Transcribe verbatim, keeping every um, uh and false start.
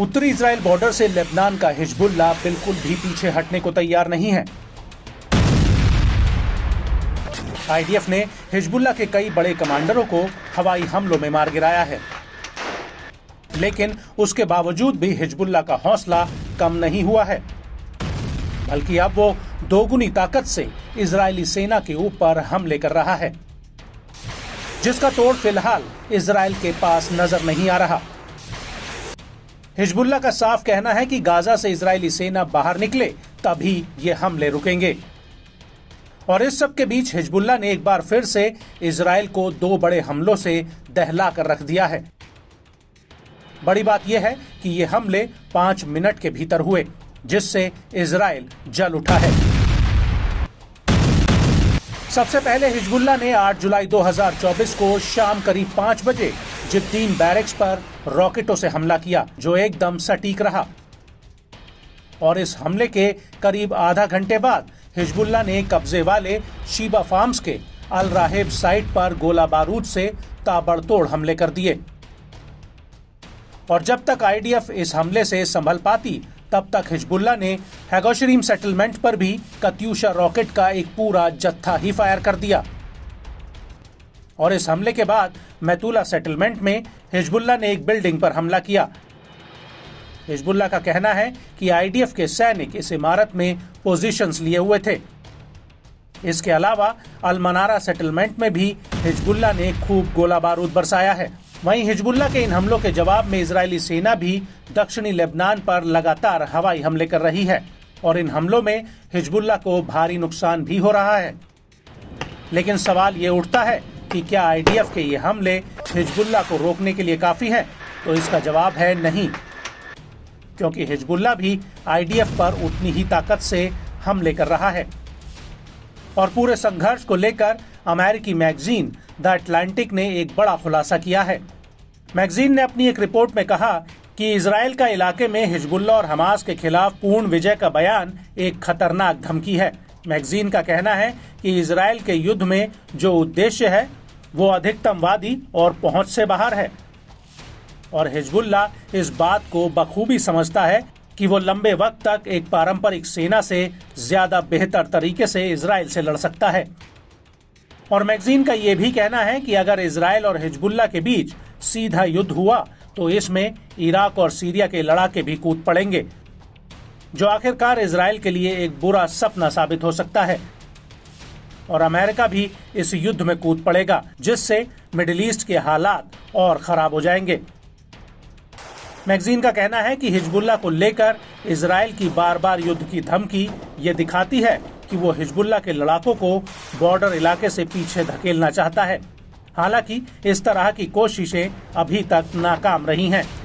उत्तरी Israel border से Lebanon का हिजबुल्ला बिल्कुल भी पीछे हटने को तैयार नहीं है। आईडीएफ ने हिजबुल्ला के कई बड़े कमांडरों को हवाई हमलों में मार गिराया है, लेकिन उसके बावजूद भी हिजबुल्ला का हौसला कम नहीं हुआ है, बल्कि अब वो दोगुनी ताकत से इजरायली सेना के ऊपर हमले कर रहा है, जिसका तोड़ फिलहाल इजराइल के पास नजर नहीं आ रहा। हिजबुल्ला का साफ कहना है कि गाजा से इजरायली सेना बाहर निकले तभी ये हमले रुकेंगे। और इस सब के बीच हिजबुल्ला ने एक बार फिर से इजराइल को दो बड़े हमलों से दहला कर रख दिया है। बड़ी बात यह है कि ये हमले पांच मिनट के भीतर हुए, जिससे इजराइल जल उठा है। सबसे पहले हिजबुल्ला ने आठ जुलाई दो हज़ार चौबीस को शाम करीब पांच बजे ज़िबदीन बैरक्स पर रॉकेटों से हमला किया, जो एकदम सटीक रहा। और इस हमले के करीब आधा घंटे बाद हिजबुल्ला ने कब्जे वाले शीबा फार्म्स के अल-राहेब साइट पर गोला बारूद से ताबड़तोड़ हमले कर दिए। और जब तक आईडीएफ इस हमले से संभल पाती, तब तक हिजबुल्ला ने हेगोश्रीम सेटलमेंट पर भी कत्यूषा रॉकेट का एक पूरा जत्था ही फायर कर दिया। और इस हमले के बाद मेतुल्ला सेटलमेंट में हिजबुल्ला ने एक बिल्डिंग पर हमला किया। हिजबुल्ला का कहना है कि आईडीएफ के सैनिक इस इमारत में पोजीशंस लिए हुए थे। इसके अलावा अल मनारा सेटलमेंट में भी हिजबुल्ला ने खूब गोला बारूद बरसाया है। वहीं हिजबुल्ला के इन हमलों के जवाब में इजरायली सेना भी दक्षिणी लेबनान पर लगातार हवाई हमले कर रही है, और इन हमलों में हिजबुल्ला को भारी नुकसान भी हो रहा है। लेकिन सवाल ये उठता है कि क्या आईडीएफ के ये हमले हिजबुल्ला को रोकने के लिए काफ़ी है? तो इसका जवाब है नहीं, क्योंकि हिजबुल्ला भी आईडीएफ पर उतनी ही ताकत से हमले कर रहा है। और पूरे संघर्ष को लेकर अमेरिकी मैगजीन द एटलैंटिक ने एक बड़ा खुलासा किया है। मैगजीन ने अपनी एक रिपोर्ट में कहा कि इजराइल का इलाके में हिजबुल्ला और हमास के खिलाफ पूर्ण विजय का बयान एक खतरनाक धमकी है। मैगजीन का कहना है कि इजराइल के युद्ध में जो उद्देश्य है वो अधिकतम वादी और पहुंच से बाहर है, और हिजबुल्ला इस बात को बखूबी समझता है कि वो लंबे वक्त तक एक पारंपरिक सेना से ज्यादा बेहतर तरीके से इजराइल से लड़ सकता है। और मैगजीन का ये भी कहना है कि अगर इजराइल और हिजबुल्ला के बीच सीधा युद्ध हुआ तो इसमें इराक और सीरिया के लड़ाके भी कूद पड़ेंगे, जो आखिरकार इजराइल के लिए एक बुरा सपना साबित हो सकता है। और अमेरिका भी इस युद्ध में कूद पड़ेगा, जिससे मिडिल ईस्ट के हालात और खराब हो जाएंगे। मैगजीन का कहना है कि हिजबुल्ला को लेकर इजराइल की बार बार युद्ध की धमकी ये दिखाती है कि वो हिजबुल्ला के लड़ाकों को बॉर्डर इलाके से पीछे धकेलना चाहता है। हालांकि इस तरह की कोशिशें अभी तक नाकाम रही हैं।